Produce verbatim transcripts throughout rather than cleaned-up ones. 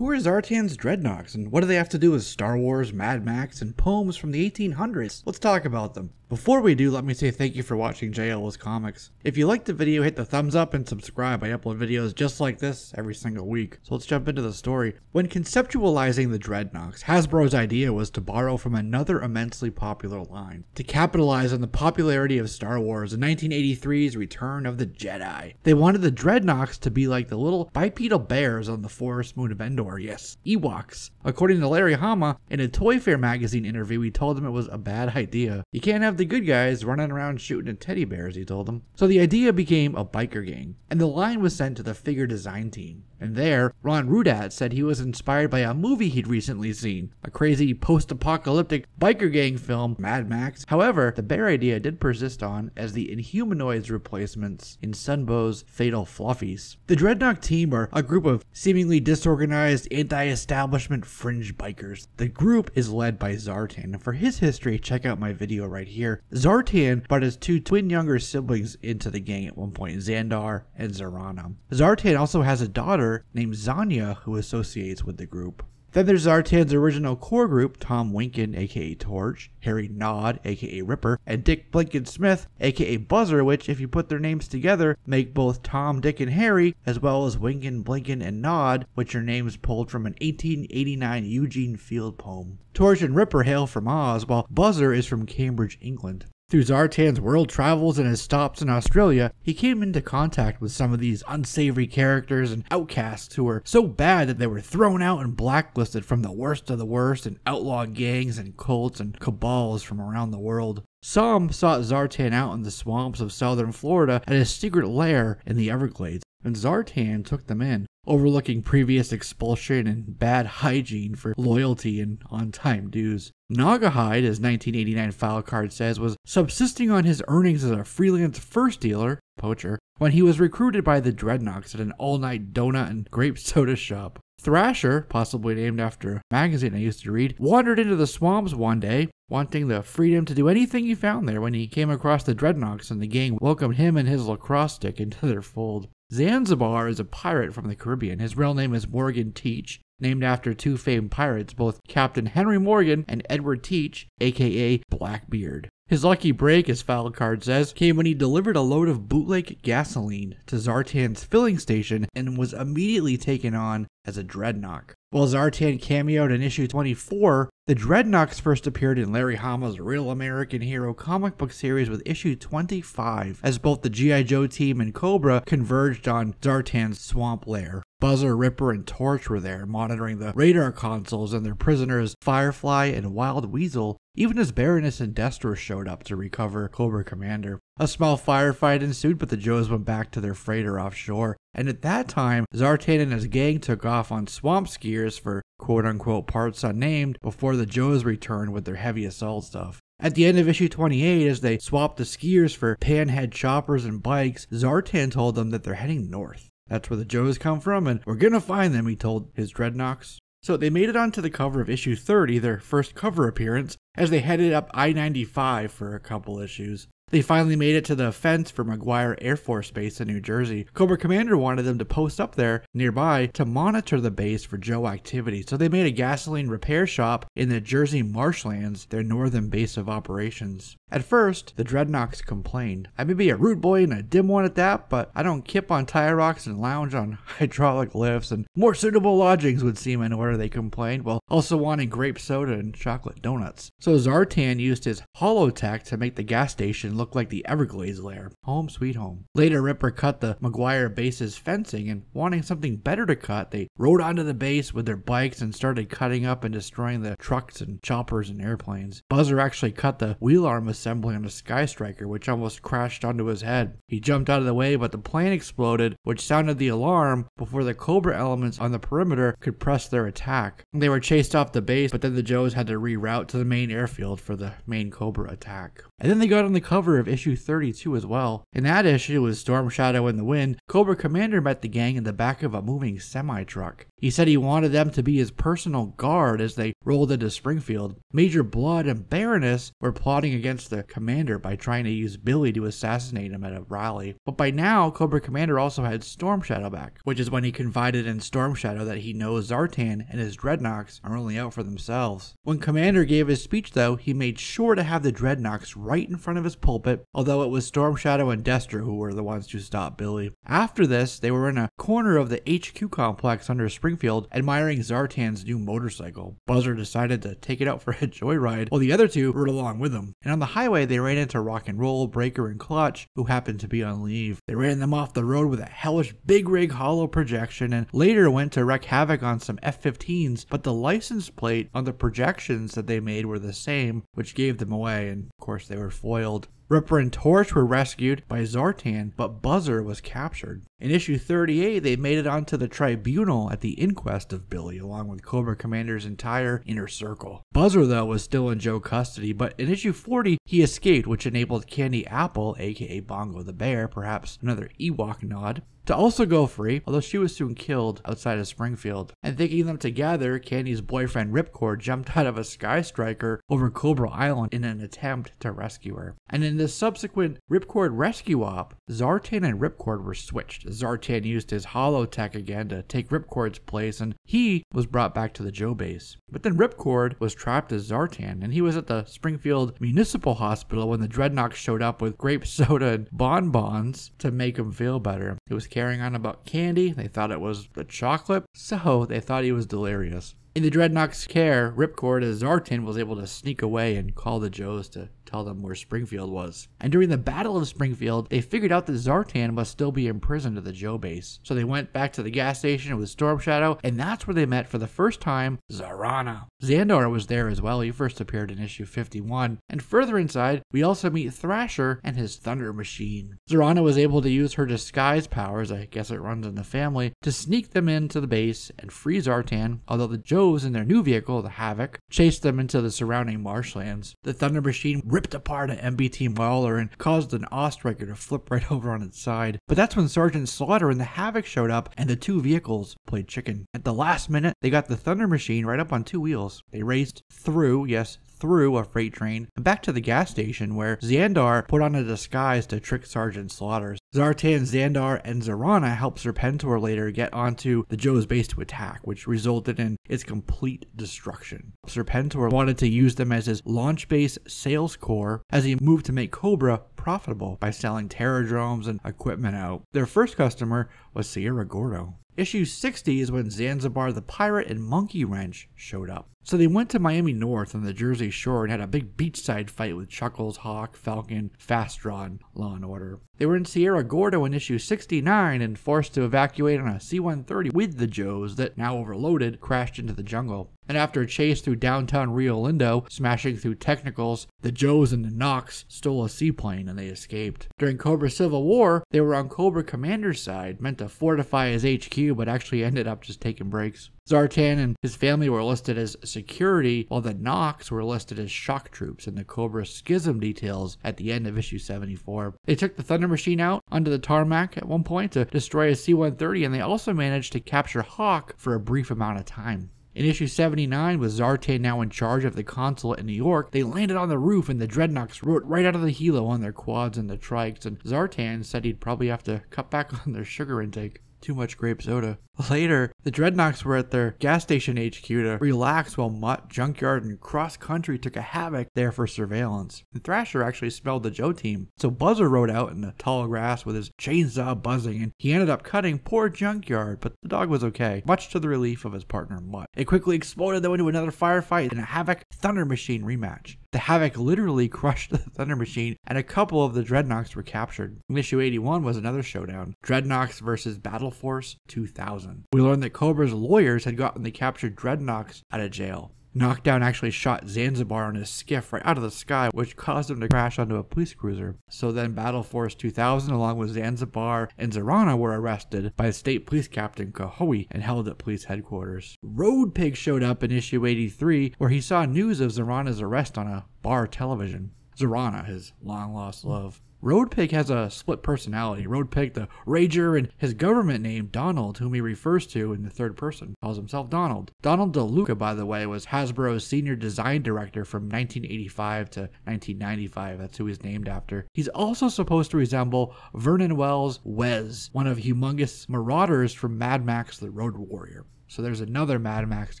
Who are Zartan's Dreadnoks, and what do they have to do with Star Wars, Mad Max, and poems from the eighteen hundreds? Let's talk about them. Before we do, let me say thank you for watching J L's Comics. If you liked the video, hit the thumbs up and subscribe. I upload videos just like this every single week. So let's jump into the story. When conceptualizing the Dreadnoks, Hasbro's idea was to borrow from another immensely popular line. To capitalize on the popularity of Star Wars and nineteen eighty-three's Return of the Jedi, they wanted the Dreadnoks to be like the little bipedal bears on the forest moon of Endor, yes, Ewoks. According to Larry Hama, in a Toy Fair magazine interview, we told him it was a bad idea. You can't have the The good guys running around shooting at teddy bears, he told them. So the idea became a biker gang, and the line was sent to the figure design team. And there, Ron Rudat said he was inspired by a movie he'd recently seen, a crazy post-apocalyptic biker gang film, Mad Max. However, the bear idea did persist on as the Inhumanoids' replacements in Sunbow's Fatal Fluffies. The Dreadnok team are a group of seemingly disorganized, anti-establishment fringe bikers. The group is led by Zartan, and for his history, check out my video right here. Zartan brought his two twin younger siblings into the gang at one point, Zandar and Zarana. Zartan also has a daughter named Zanya who associates with the group. Then there's Zartan's original core group, Tom Winkin, aka Torch, Harry Nod, aka Ripper, and Dick Blinken-Smith, aka Buzzer, which, if you put their names together, make both Tom, Dick, and Harry, as well as Winkin, Blinken, and Nod, which are names pulled from an eighteen eighty-nine Eugene Field poem. Torch and Ripper hail from Oz, while Buzzer is from Cambridge, England. Through Zartan's world travels and his stops in Australia, he came into contact with some of these unsavory characters and outcasts who were so bad that they were thrown out and blacklisted from the worst of the worst and outlaw gangs and cults and cabals from around the world. Some sought Zartan out in the swamps of southern Florida at his secret lair in the Everglades, and Zartan took them in, overlooking previous expulsion and bad hygiene for loyalty and on-time dues. Naugahyde, as nineteen eighty-nine file card says, was subsisting on his earnings as a freelance first dealer, poacher, when he was recruited by the Dreadnoks at an all-night donut and grape soda shop. Thrasher, possibly named after a magazine I used to read, wandered into the swamps one day, wanting the freedom to do anything he found there when he came across the Dreadnoks, and the gang welcomed him and his lacrosse stick into their fold. Zanzibar is a pirate from the Caribbean. His real name is Morgan Teach, named after two famed pirates, both Captain Henry Morgan and Edward Teach, aka Blackbeard. His lucky break, as file card says, came when he delivered a load of bootleg gasoline to Zartan's filling station and was immediately taken on as a Dreadnok. While Zartan cameoed in issue twenty-four, the Dreadnoks first appeared in Larry Hama's Real American Hero comic book series with issue twenty-five, as both the G I Joe team and Cobra converged on Zartan's swamp lair. Buzzer, Ripper, and Torch were there, monitoring the radar consoles and their prisoners Firefly and Wild Weasel, even as Baroness and Destro showed up to recover Cobra Commander. A small firefight ensued, but the Joes went back to their freighter offshore, and at that time, Zartan and his gang took off on swamp skiers for quote-unquote parts unnamed before the Joes returned with their heavy assault stuff. At the end of issue twenty-eight, as they swapped the skiers for panhead choppers and bikes, Zartan told them that they're heading north. That's where the Joes come from, and we're gonna find them, he told his Dreadnoks. So they made it onto the cover of issue thirty, their first cover appearance, as they headed up I ninety-five for a couple issues. They finally made it to the fence for McGuire Air Force Base in New Jersey. Cobra Commander wanted them to post up there nearby to monitor the base for Joe activity, so they made a gasoline repair shop in the Jersey marshlands their northern base of operations. At first, the Dreadnoks complained, "I may be a rude boy and a dim one at that, but I don't kip on tire rocks and lounge on hydraulic lifts, and more suitable lodgings would seem in order," they complained, while also wanting grape soda and chocolate donuts. So Zartan used his holotech to make the gas station looked like the Everglades lair. Home sweet home. Later, Ripper cut the McGuire base's fencing, and wanting something better to cut, they rode onto the base with their bikes and started cutting up and destroying the trucks and choppers and airplanes. Buzzer actually cut the wheel arm assembly on a Sky Striker, which almost crashed onto his head. He jumped out of the way, but the plane exploded, which sounded the alarm before the Cobra elements on the perimeter could press their attack. They were chased off the base, but then the Joes had to reroute to the main airfield for the main Cobra attack. And then they got on the cover cover of issue thirty-two as well. In that issue, with Storm Shadow in the wind, Cobra Commander met the gang in the back of a moving semi-truck. He said he wanted them to be his personal guard as they rolled into Springfield. Major Blood and Baroness were plotting against the Commander by trying to use Billy to assassinate him at a rally. But by now, Cobra Commander also had Storm Shadow back, which is when he confided in Storm Shadow that he knows Zartan and his Dreadnoks are only out for themselves. When Commander gave his speech though, he made sure to have the Dreadnoks right in front of his pulpit, although it was Storm Shadow and Destro who were the ones to stop Billy. After this, they were in a corner of the H Q complex under Springfield, admiring Zartan's new motorcycle. Buzzer decided to take it out for a joyride, while the other two rode along with him. And on the highway, they ran into Rock and Roll, Breaker, and Clutch, who happened to be on leave. They ran them off the road with a hellish big rig hollow projection, and later went to wreak havoc on some F fifteens, but the license plate on the projections that they made were the same, which gave them away, and of course they were foiled. Ripper and Torch were rescued by Zartan, but Buzzer was captured. In issue thirty-eight, they made it onto the tribunal at the inquest of Billy, along with Cobra Commander's entire inner circle. Buzzer, though, was still in Joe custody, but in issue forty, he escaped, which enabled Candy Apple, aka Bongo the Bear, perhaps another Ewok nod, to also go free, although she was soon killed outside of Springfield. And thinking them together, Candy's boyfriend Ripcord jumped out of a Sky Striker over Cobra Island in an attempt to rescue her. And in the subsequent Ripcord rescue op, Zartan and Ripcord were switched. Zartan used his holotech again to take Ripcord's place, and he was brought back to the Joe base. But then Ripcord was trapped as Zartan, and he was at the Springfield Municipal Hospital when the Dreadnoks showed up with grape soda and bonbons to make him feel better. It was carrying on about candy. They thought it was the chocolate, so they thought he was delirious. In the Dreadnoks' care, Ripcord as Zartan was able to sneak away and call the Joes to tell them where Springfield was. And during the Battle of Springfield, they figured out that Zartan must still be imprisoned at the Joe base. So they went back to the gas station with Storm Shadow, and that's where they met for the first time Zarana. Zandar was there as well. He first appeared in issue fifty-one. And further inside, we also meet Thrasher and his Thunder Machine. Zarana was able to use her disguise powers, I guess it runs in the family, to sneak them into the base and free Zartan, although the Joe in their new vehicle, the Havoc, chased them into the surrounding marshlands. The Thunder Machine ripped apart an M B T Mauler and caused an Ostriker to flip right over on its side. But that's when Sergeant Slaughter and the Havoc showed up, and the two vehicles played chicken. At the last minute, they got the Thunder Machine right up on two wheels. They raced through, yes, through a freight train and back to the gas station where Zandar put on a disguise to trick Sergeant Slaughter. Zartan, Zandar, and Zarana helped Serpentor later get onto the Joe's base to attack, which resulted in its complete destruction. Serpentor wanted to use them as his launch base sales core as he moved to make Cobra profitable by selling terradromes and equipment out. Their first customer was Sierra Gordo. Issue sixty is when Zanzibar the Pirate and Monkey Wrench showed up. So they went to Miami North on the Jersey Shore and had a big beachside fight with Chuckles, Hawk, Falcon, Fastron, Law and Order. They were in Sierra Gordo in issue sixty-nine and forced to evacuate on a C one thirty with the Joes that, now overloaded, crashed into the jungle. And after a chase through downtown Rio Lindo, smashing through technicals, the Joes and the Nox stole a seaplane and they escaped. During Cobra Civil War, they were on Cobra Commander's side, meant to fortify his H Q, but actually ended up just taking breaks. Zartan and his family were listed as security, while the Nox were listed as shock troops in the Cobra Schism details at the end of issue seventy-four. They took the Thunder Machine out onto the tarmac at one point to destroy a C one thirty, and they also managed to capture Hawk for a brief amount of time. In issue seventy-nine, with Zartan now in charge of the consulate in New York, they landed on the roof and the Dreadnoks rode right out of the helo on their quads and the trikes, and Zartan said he'd probably have to cut back on their sugar intake. Too much grape soda. Later, the Dreadnoks were at their gas station H Q to relax while Mutt, Junkyard, and Cross Country took a Havoc there for surveillance. And Thrasher actually smelled the Joe team, so Buzzer rode out in the tall grass with his chainsaw buzzing, and he ended up cutting poor Junkyard, but the dog was okay, much to the relief of his partner Mutt. It quickly exploded though into another firefight and a Havoc Thunder Machine rematch. The Havoc literally crushed the Thunder Machine, and a couple of the Dreadnoks were captured. In issue eighty-one was another showdown, Dreadnoks versus Battle Force two thousand. We learned that Cobra's lawyers had gotten the captured Dreadnoks out of jail. Knockdown actually shot Zanzibar on his skiff right out of the sky, which caused him to crash onto a police cruiser. So then Battle Force two thousand, along with Zanzibar and Zarana, were arrested by State Police Captain Kahoe and held at police headquarters. Roadpig showed up in issue eighty-three, where he saw news of Zarana's arrest on a bar television. Zarana, his long-lost love. Roadpig has a split personality. Roadpig the Rager and his government name Donald, whom he refers to in the third person, calls himself Donald. Donald DeLuca, by the way, was Hasbro's senior design director from nineteen eighty-five to nineteen ninety-five. That's who he's named after. He's also supposed to resemble Vernon Wells Wes, one of Humongous Marauders from Mad Max the Road Warrior. So there's another Mad Max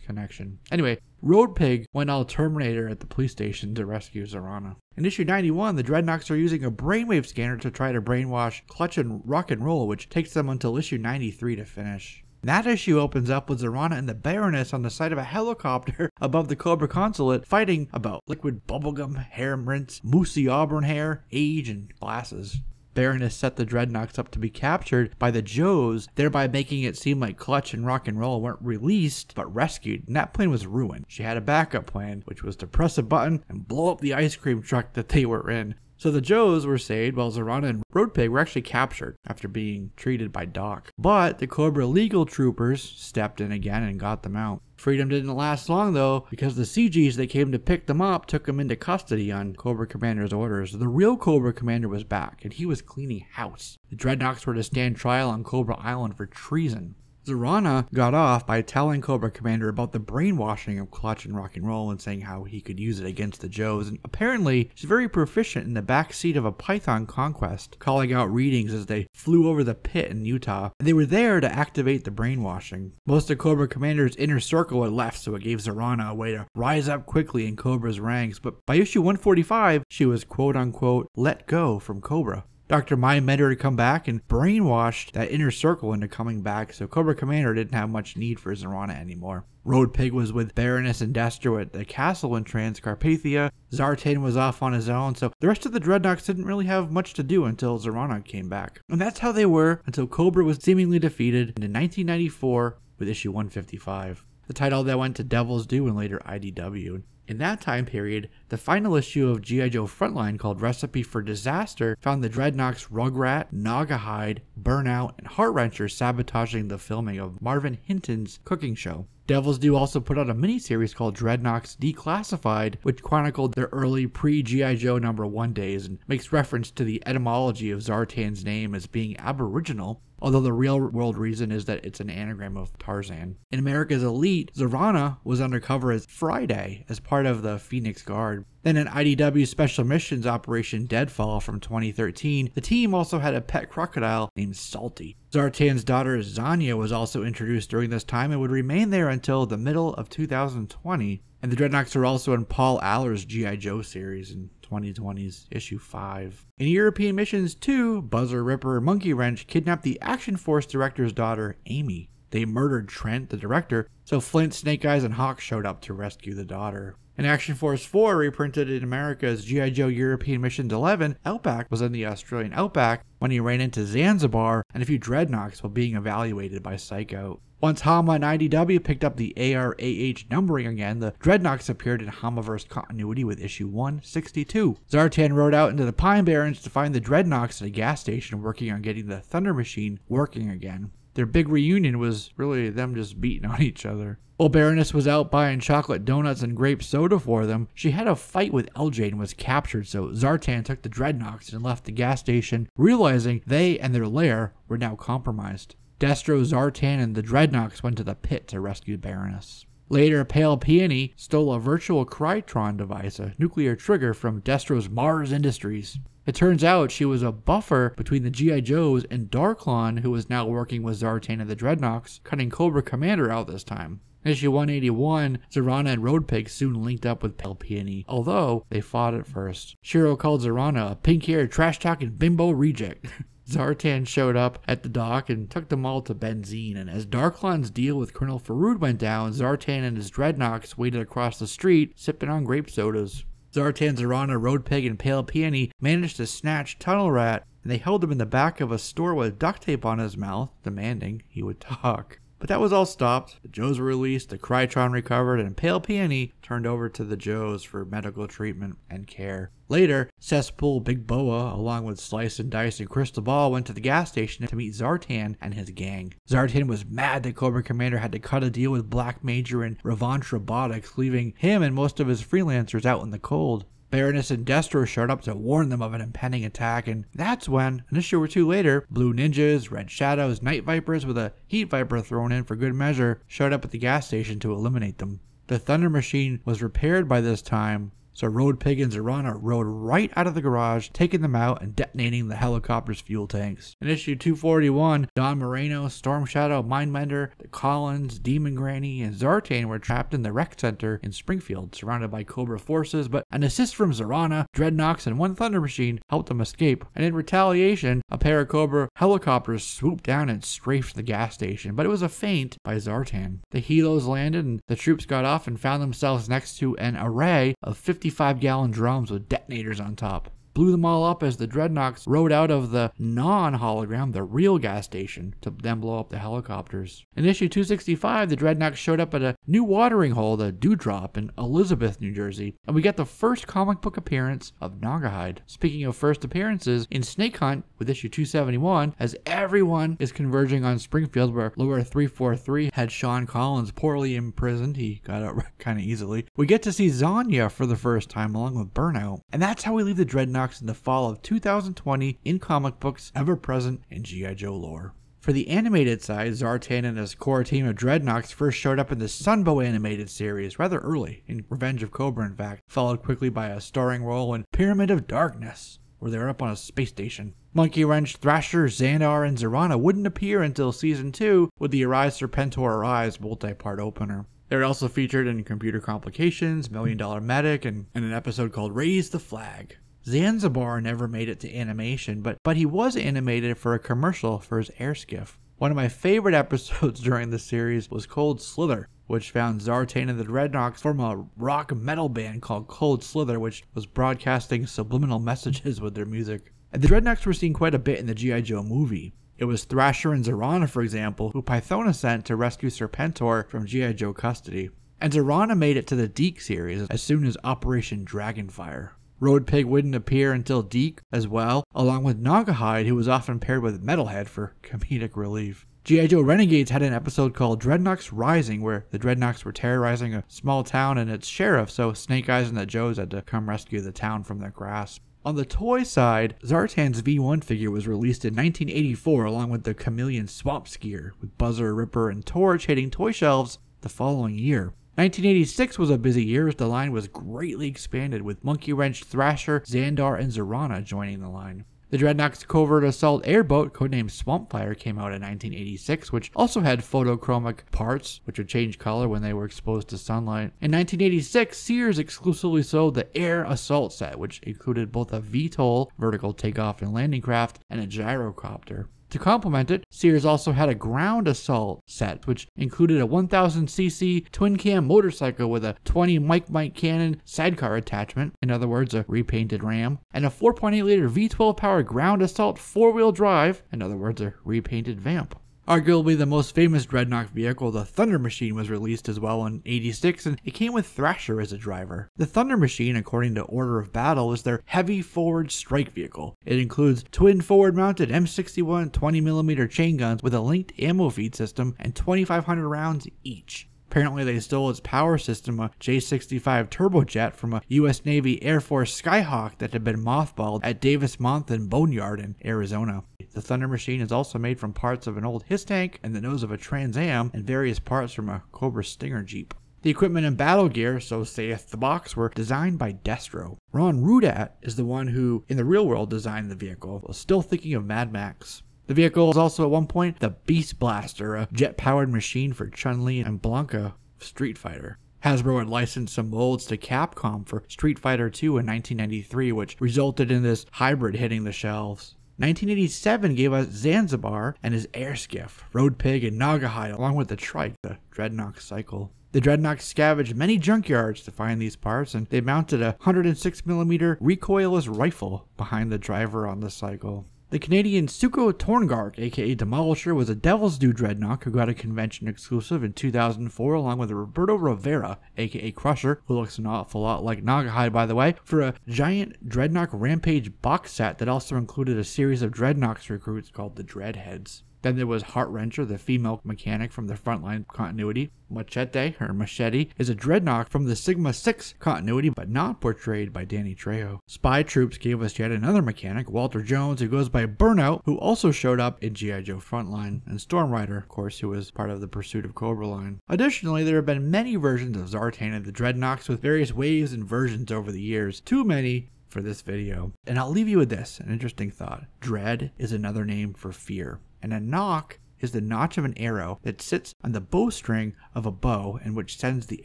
connection. Anyway, Roadpig went all Terminator at the police station to rescue Zarana. In issue ninety-one, the Dreadnoks are using a brainwave scanner to try to brainwash Clutch and Rock and Roll, which takes them until issue ninety-three to finish. That issue opens up with Zarana and the Baroness on the side of a helicopter above the Cobra Consulate, fighting about liquid bubblegum, hair rinse, moussey auburn hair, age, and glasses. Baroness set the Dreadnoks up to be captured by the Joes, thereby making it seem like Clutch and Rock and Roll weren't released, but rescued, and that plan was ruined. She had a backup plan, which was to press a button and blow up the ice cream truck that they were in. So the Joes were saved, while Zarana and Roadpig were actually captured after being treated by Doc. But the Cobra legal troopers stepped in again and got them out. Freedom didn't last long though, because the C Gs that came to pick them up took them into custody on Cobra Commander's orders. The real Cobra Commander was back, and he was cleaning house. The Dreadnoks were to stand trial on Cobra Island for treason. Zarana got off by telling Cobra Commander about the brainwashing of Clutch and Rock and Roll and saying how he could use it against the Joes, and apparently she's very proficient in the backseat of a Python Conquest, calling out readings as they flew over the pit in Utah. They were there to activate the brainwashing. Most of Cobra Commander's inner circle had left, so it gave Zarana a way to rise up quickly in Cobra's ranks, but by issue one forty-five, she was quote-unquote let go from Cobra. Doctor Mind meant her to come back and brainwashed that inner circle into coming back, so Cobra Commander didn't have much need for Zarana anymore. Roadpig was with Baroness and Destro at the castle in Transcarpathia. Zartan was off on his own, so the rest of the Dreadnoks didn't really have much to do until Zarana came back. And that's how they were until Cobra was seemingly defeated in nineteen ninety-four with issue one fifty-five. The title that went to Devil's Due and later I D W. In that time period, the final issue of G I. Joe Frontline called Recipe for Disaster found the Dreadnoks Rugrat, Naugahyde, Burnout, and Heartwrencher sabotaging the filming of Marvin Hinton's cooking show. Devil's Due also put out a miniseries called Dreadnoks Declassified, which chronicled their early pre-G I. Joe number one days and makes reference to the etymology of Zartan's name as being Aboriginal, although the real-world reason is that it's an anagram of Tarzan. In America's Elite, Zarana was undercover as Friday as part of the Phoenix Guard. Then in I D W Special Missions Operation Deadfall from twenty thirteen, the team also had a pet crocodile named Salty. Zartan's daughter Zanya was also introduced during this time and would remain there until the middle of two thousand twenty. And the Dreadnoks are also in Paul Aller's G I. Joe series in twenty twenty's issue five. In European Missions two, Buzzer Ripper and Monkey Wrench kidnapped the Action Force director's daughter, Amy. They murdered Trent, the director, so Flint, Snake Eyes, and Hawk showed up to rescue the daughter. In Action Force four, reprinted in America's G I. Joe European Missions eleven, Outback was in the Australian Outback when he ran into Zanzibar and a few Dreadnoks while being evaluated by Psycho. Once Hama and I D W picked up the A R A H numbering again, the Dreadnoks appeared in Hamaverse continuity with issue one sixty-two. Zartan rode out into the Pine Barrens to find the Dreadnoks at a gas station working on getting the Thunder Machine working again. Their big reunion was really them just beating on each other. While Baroness was out buying chocolate donuts and grape soda for them, she had a fight with L J and was captured, so Zartan took the Dreadnoks and left the gas station, realizing they and their lair were now compromised. Destro, Zartan, and the Dreadnoks went to the pit to rescue Baroness. Later, Pale Peony stole a virtual Crytron device, a nuclear trigger, from Destro's Mars Industries. It turns out she was a buffer between the G I. Joes and Darklon, who was now working with Zartan and the Dreadnoks, cutting Cobra Commander out this time. In issue one eighty-one, Zarana and Roadpig soon linked up with Pale Peony, although they fought at first. Shiro called Zarana a pink-haired, trash-talking bimbo reject. Zartan showed up at the dock and took them all to Benzine, and as Darklon's deal with Colonel Farood went down, Zartan and his Dreadnoks waited across the street, sipping on grape sodas. Zartan, Zarana, Roadpig, and Pale Peony managed to snatch Tunnel Rat, and they held him in the back of a store with duct tape on his mouth, demanding he would talk. But that was all stopped. The Joes were released, the Crytron recovered, and Pale Peony turned over to the Joes for medical treatment and care. Later, Cesspool, Big Boa, along with Slice and Dice and Crystal Ball, went to the gas station to meet Zartan and his gang. Zartan was mad that Cobra Commander had to cut a deal with Black Major and Revanche Robotics, leaving him and most of his freelancers out in the cold. Baroness and Destro showed up to warn them of an impending attack, and that's when, an issue or two later, Blue Ninjas, Red Shadows, Night Vipers with a Heat Viper thrown in for good measure showed up at the gas station to eliminate them. The Thunder Machine was repaired by this time, so Roadpig and Zarana rode right out of the garage, taking them out and detonating the helicopter's fuel tanks. In issue two forty-one, Don Moreno, Storm Shadow, Mindmender, the Collins, Demon Granny, and Zartan were trapped in the rec center in Springfield, surrounded by Cobra forces, but an assist from Zarana, Dreadnoks, and one Thunder Machine helped them escape, and in retaliation, a pair of Cobra helicopters swooped down and strafed the gas station, but it was a feint by Zartan. The helos landed, and the troops got off and found themselves next to an array of fifty fifty-five gallon drums with detonators on top. Blew them all up as the Dreadnoks rode out of the non-hologram, the real gas station, to then blow up the helicopters. In issue two sixty-five, the Dreadnoks showed up at a new watering hole, the Dewdrop, in Elizabeth, New Jersey, and we get the first comic book appearance of Naugahyde. Speaking of first appearances, in Snake Hunt with issue two seventy-one, as everyone is converging on Springfield where Lower three forty-three had Sean Collins poorly imprisoned, he got out kind of easily, we get to see Zanya for the first time along with Burnout, and that's how we leave the Dreadnoks in the fall of two thousand twenty in comic books, ever present in G I Joe lore. For the animated side, Zartan and his core team of Dreadnoks first showed up in the Sunbow animated series rather early, in Revenge of Cobra in fact, followed quickly by a starring role in Pyramid of Darkness, where they were up on a space station. Monkey Wrench, Thrasher, Zandar, and Zarana wouldn't appear until season two with the Arise Serpentor Arise multi-part opener. They were also featured in Computer Complications, Million Dollar Medic, and in an episode called Raise the Flag. Zanzibar never made it to animation, but, but he was animated for a commercial for his air skiff. One of my favorite episodes during the series was Cold Slither, which found Zartan and the Dreadnoks form a rock metal band called Cold Slither, which was broadcasting subliminal messages with their music. And the Dreadnoks were seen quite a bit in the G I Joe movie. It was Thrasher and Zarana, for example, who Pythona sent to rescue Serpentor from G I Joe custody. And Zarana made it to the Deke series as soon as Operation Dragonfire. Roadpig wouldn't appear until Deke as well, along with Naugahyde, who was often paired with Metalhead for comedic relief. G I Joe Renegades had an episode called Dreadnoks Rising, where the Dreadnoks were terrorizing a small town and its sheriff, so Snake Eyes and the Joes had to come rescue the town from their grasp. On the toy side, Zartan's V one figure was released in nineteen eighty-four along with the Chameleon Swamp Skier, with Buzzer, Ripper, and Torch hitting toy shelves the following year. nineteen eighty-six was a busy year as the line was greatly expanded with Monkey Wrench, Thrasher, Zandar, and Zarana joining the line. The Dreadnoks Covert Assault Airboat, codenamed Swampfire, came out in nineteen eighty-six, which also had photochromic parts, which would change color when they were exposed to sunlight. In nineteen eighty-six, Sears exclusively sold the Air Assault set, which included both a V TOL, vertical takeoff and landing craft, and a gyrocopter. To complement it, Sears also had a ground assault set, which included a one thousand c c twin-cam motorcycle with a twenty Mike Mike cannon sidecar attachment, in other words, a repainted Ram, and a four point eight liter V twelve-powered ground assault four-wheel drive, in other words, a repainted Vamp. Arguably the most famous Dreadnok vehicle, the Thunder Machine, was released as well in eighty-six, and it came with Thrasher as a driver. The Thunder Machine, according to Order of Battle, is their heavy forward strike vehicle. It includes twin forward-mounted M sixty-one twenty millimeter chain guns with a linked ammo feed system and twenty-five hundred rounds each. Apparently they stole its power system, a J sixty-five turbojet, from a U S Navy Air Force Skyhawk that had been mothballed at Davis-Monthan Boneyard in Arizona. The Thunder Machine is also made from parts of an old his tank and the nose of a Trans Am and various parts from a Cobra Stinger Jeep. The equipment and battle gear, so saith the box, were designed by Destro. Ron Rudat is the one who, in the real world, designed the vehicle, while still thinking of Mad Max. The vehicle was also at one point the Beast Blaster, a jet-powered machine for Chun-Li and Blanca of Street Fighter. Hasbro had licensed some molds to Capcom for Street Fighter two in nineteen ninety-three, which resulted in this hybrid hitting the shelves. nineteen eighty-seven gave us Zanzibar and his air skiff, Roadpig and Naugahyde, along with the trike, the Dreadnok cycle. The Dreadnoks scavenged many junkyards to find these parts, and they mounted a one hundred six millimeter recoilless rifle behind the driver on the cycle. The Canadian Suko Torngark, aka Demolisher, was a Devil's Due Dreadnok who got a convention exclusive in two thousand four along with Roberto Rivera, aka Crusher, who looks an awful lot like Naugahyde by the way, for a giant Dreadnok Rampage box set that also included a series of Dreadnoks recruits called the Dreadheads. Then there was Heartwrencher, the female mechanic from the Frontline continuity. Machete, or Machete, is a Dreadnok from the Sigma six continuity, but not portrayed by Danny Trejo. Spy Troops gave us yet another mechanic, Walter Jones, who goes by Burnout, who also showed up in G I Joe Frontline, and Stormrider, of course, who was part of the Pursuit of Cobra line. Additionally, there have been many versions of Zartan and the Dreadnoks with various waves and versions over the years. Too many for this video. And I'll leave you with this, an interesting thought. Dread is another name for fear, and a knock is the notch of an arrow that sits on the bowstring of a bow and which sends the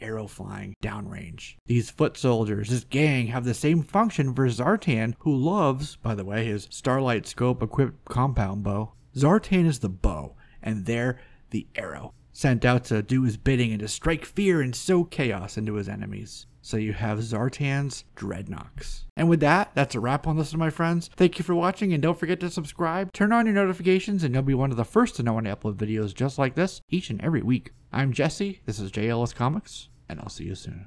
arrow flying downrange. These foot soldiers, this gang, have the same function for Zartan, who loves, by the way, his Starlight Scope equipped compound bow. Zartan is the bow, and they're the arrow, sent out to do his bidding and to strike fear and sow chaos into his enemies. So you have Zartan's Dreadnoks. And with that, that's a wrap on this, my friends. Thank you for watching, and don't forget to subscribe, turn on your notifications, and you'll be one of the first to know when I upload videos just like this each and every week. I'm Jesse, this is J L S Comics, and I'll see you soon.